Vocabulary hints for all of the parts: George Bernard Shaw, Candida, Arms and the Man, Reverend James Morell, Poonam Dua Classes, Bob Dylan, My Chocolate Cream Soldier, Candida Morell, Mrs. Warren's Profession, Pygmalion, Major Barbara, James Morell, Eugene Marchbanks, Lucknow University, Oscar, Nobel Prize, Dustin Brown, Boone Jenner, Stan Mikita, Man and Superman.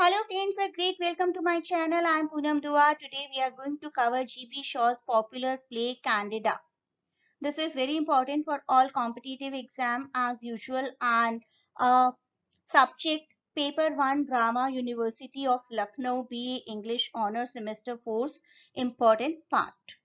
Hello friends, a great welcome to my channel. I am Poonam Dua. Today we are going to cover G.B. Shaw's popular play Candida. This is very important for all competitive exam as usual and subject Paper 1 Drama, University of Lucknow, BA English Honours, Semester 4's important part.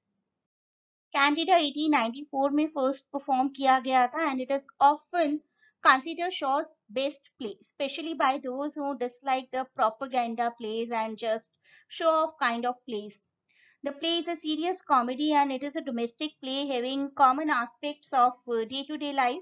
Candida 1894 में first perform किया गया था and it is often consider Shaw's best play, especially by those who dislike the propaganda plays and just show-off kind of plays. The play is a serious comedy and it is a domestic play having common aspects of day-to-day life.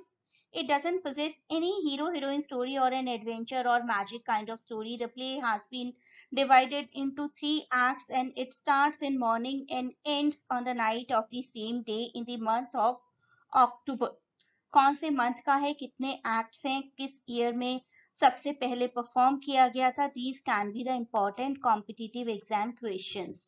It doesn't possess any hero-heroine story or an adventure or magic kind of story. The play has been divided into 3 acts and it starts in morning and ends on the night of the same day in the month of October. कौन से month का है, कितने acts हैं, किस year में सबसे पहले परफॉर्म किया गया था. These can be the important competitive exam questions.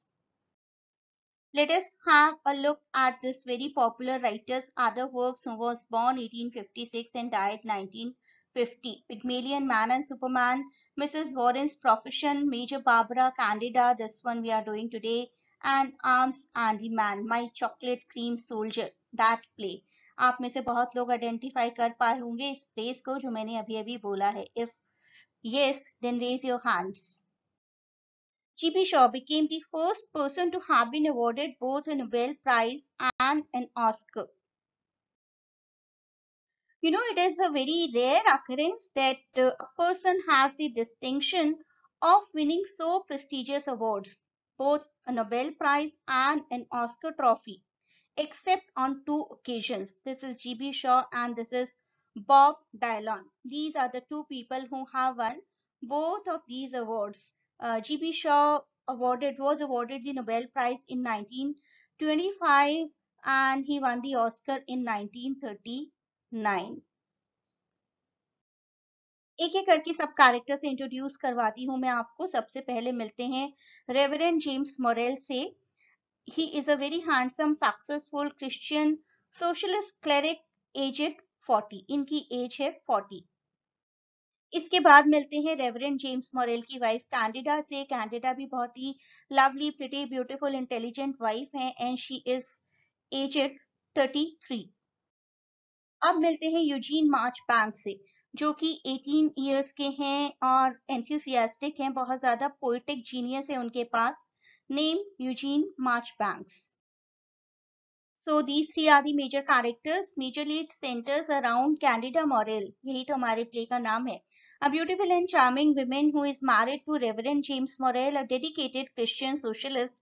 Let us have a look at this very popular writer's other works, who was born 1856 and died 1950. Pygmalion, Man and Superman, Mrs. Warren's Profession, Major Barbara, Candida, this one we are doing today, and Arms and the Man, My Chocolate Cream Soldier, that play. आप में से बहुत लोग identify कर पाए होंगे इस phrase को जो मैंने अभी बोला है. If yes then raise your hands. G.B. Shaw became the first person to have been awarded both a Nobel Prize and an Oscar. You know, it is a very rare occurrence that a person has the distinction of winning so prestigious awards, both a Nobel Prize and an Oscar trophy, except on 2 occasions. This is G.B. Shaw and this is Bob Dylan. These are the 2 people who have won both of these awards. G.B. Shaw was awarded the Nobel Prize in 1925 and he won the Oscar in 1939. एक एक करके सब character से introduce करवाती हूँ मैं आपको. सबसे पहले मिलते हैं रेवरेंड जेम्स मोरेल से. He is a very handsome, successful Christian socialist cleric, aged 40. इनकी एज है 40. इसके बाद मिलते हैं रेवरेंड जेम्स मोरेल की वाइफ कैंडिडा से. कैंडिडा भी बहुत ही lovely, pretty, beautiful, intelligent wife है एंड शी इज एजेड 33. अब मिलते हैं यूजीन मार्चबैंक से जो कि 18 इयर्स के हैं और एंथुसियास्टिक हैं, बहुत ज्यादा पोएटिक जीनियस है उनके पास. Name Eugene Marchbanks. So these 3 are the major characters. Major lead centers around Candida Morell. यही तो हमारे play का नाम है. A beautiful and charming woman who is married to Reverend James Morell, a dedicated Christian socialist,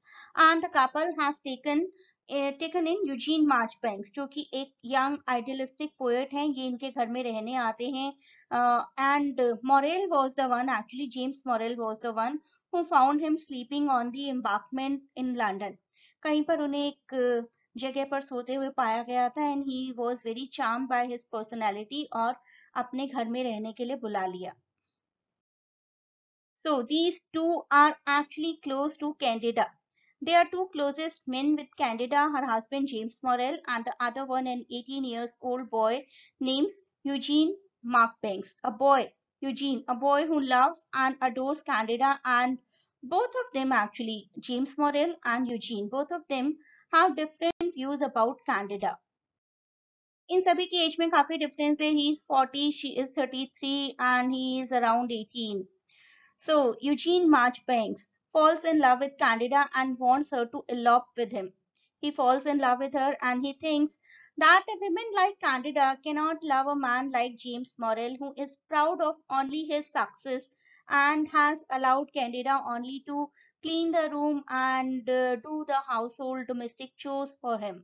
and the couple has taken in Eugene Marchbanks, जो कि एक young idealistic poet हैं. ये इनके घर में रहने आते हैं. And Morell was the one, actually James Morell was the one who found him sleeping on the embankment in London. कहीं पर उन्हें एक जगह पर सोते हुए पाया गया था and he was very charmed by his personality और अपने घर में रहने के लिए बुला लिया. So these 2 are actually close to Candida. They are 2 closest men with Candida, her husband James Morell, and the other one an 18 years old boy named Eugene Marchbanks. A boy who loves and adores Candida, and both of them, actually James Morell and Eugene, both of them have different views about Candida. इन सभी की as में काफी difference है. He is 40, she is 33, and he is around 18. So Eugene Marchbanks falls in love with Candida and wants her to elope with him. He falls in love with her and he thinks that a woman like Candida cannot love a man like James Morell, who is proud of only his success and has allowed Candida only to clean the room and do the household domestic chores for him.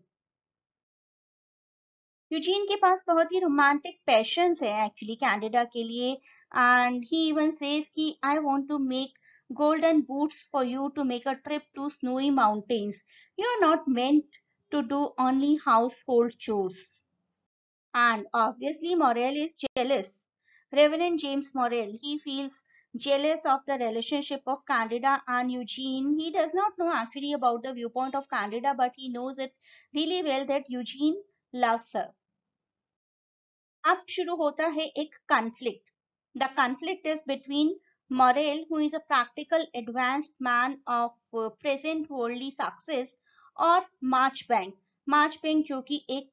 Eugene के पास बहुत ही romantic passions है actually Candida के लिए, and he even says कि I want to make golden boots for you to make a trip to snowy mountains. You are not meant to do only household chores. And obviously Morell is jealous. Reverend James Morell, he feels jealous of the relationship of Candida and Eugene. He does not know actually about the viewpoint of Candida, but he knows it really well that Eugene loves her. अब शुरू होता है एक conflict. The conflict is between Morell, who is a practical advanced man of present worldly success, और मार्चबैंक जो कि एक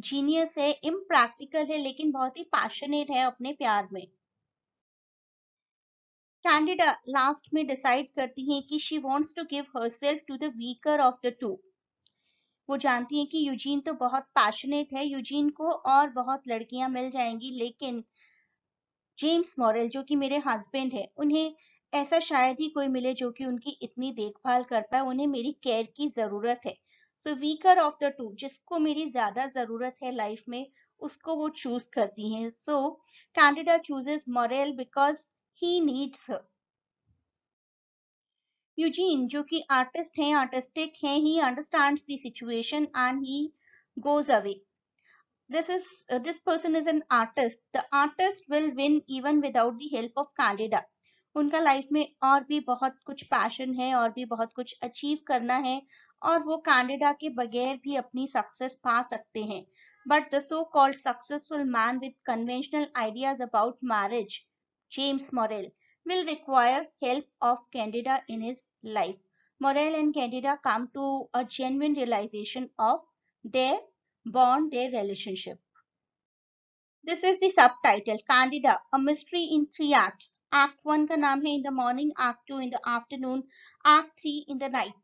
genius है, इम्प्रैक्टिकल है, लेकिन बहुत ही पैशनेट है अपने प्यार में. कैंडिडा लास्ट में डिसाइड करती हैं कि she wants to give herself to the weaker of the two. वो जानती हैं कि यूजीन तो बहुत पैशनेट है, यूजीन को और बहुत लड़कियां मिल जाएंगी, लेकिन जेम्स मॉरेल जो कि मेरे हस्बैंड है, उन्हें ऐसा शायद ही कोई मिले जो कि उनकी इतनी देखभाल कर पाए, उन्हें मेरी केयर की जरूरत है. So weaker of the two, जिसको मेरी ज्यादा जरूरत है लाइफ में, उसको वो चूज करती हैं. So Candida chooses Morell because he needs her. Eugene जो कि आर्टिस्ट हैं, आर्टिस्टिक हैं, he understands the situation and he goes away. This person is an artist. The artist will win even without the help of Candida. उनका life में और भी बहुत कुछ पैशन है, और भी बहुत कुछ अचीव करना है, और वो कैंडिडा के बगैर भी अपनी सक्सेस पा सकते हैं. But the so called successful man with conventional ideas about marriage, James Morell, will require help of Candida in his life. Morell and Candida come to a genuine realisation of their bond, their relationship. This is the subtitle, Candida, a mystery in three acts. Act 1 का नाम है in the morning, Act 2 in the afternoon, Act 3 in the night.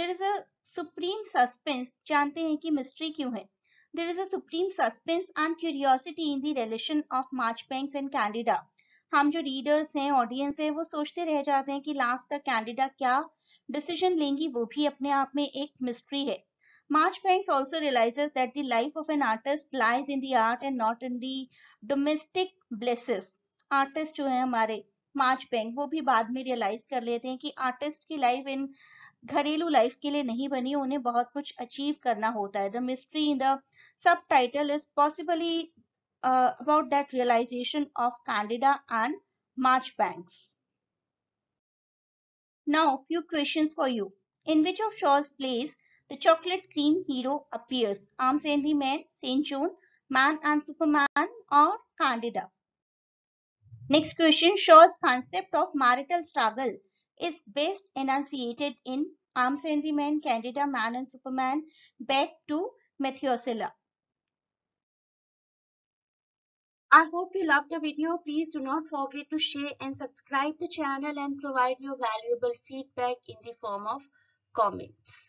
There is a supreme suspense. जानते हैं कि mystery क्यों है? There is a supreme suspense and curiosity in the relation of Marchbanks and Candida. हम जो readers हैं, audience हैं, वो सोचते रह जाते हैं कि last तक Candida क्या decision लेंगी, वो भी अपने आप में एक mystery है. Marchbanks also realizes that the life of an artist lies in the art and not in the domestic bliss. Artist जो है हमारे Marchbank, वो भी बाद में realize कर लेते हैं कि artist की life इन घरेलू life के लिए नहीं बनी, उन्हें बहुत कुछ achieve करना होता है. The mystery in the subtitle is possibly about that realization of Candida and Marchbanks. Now, few questions for you. In which of Shaw's plays The Chocolate Cream Hero appears? Arms and the Man, Saint John, Man and Superman, or Candida? Next question, Shaw's concept of marital struggle is best enunciated in Arms and the Man, Candida, Man and Superman, Back to Methuselah. I hope you loved the video. Please do not forget to share and subscribe the channel and provide your valuable feedback in the form of comments.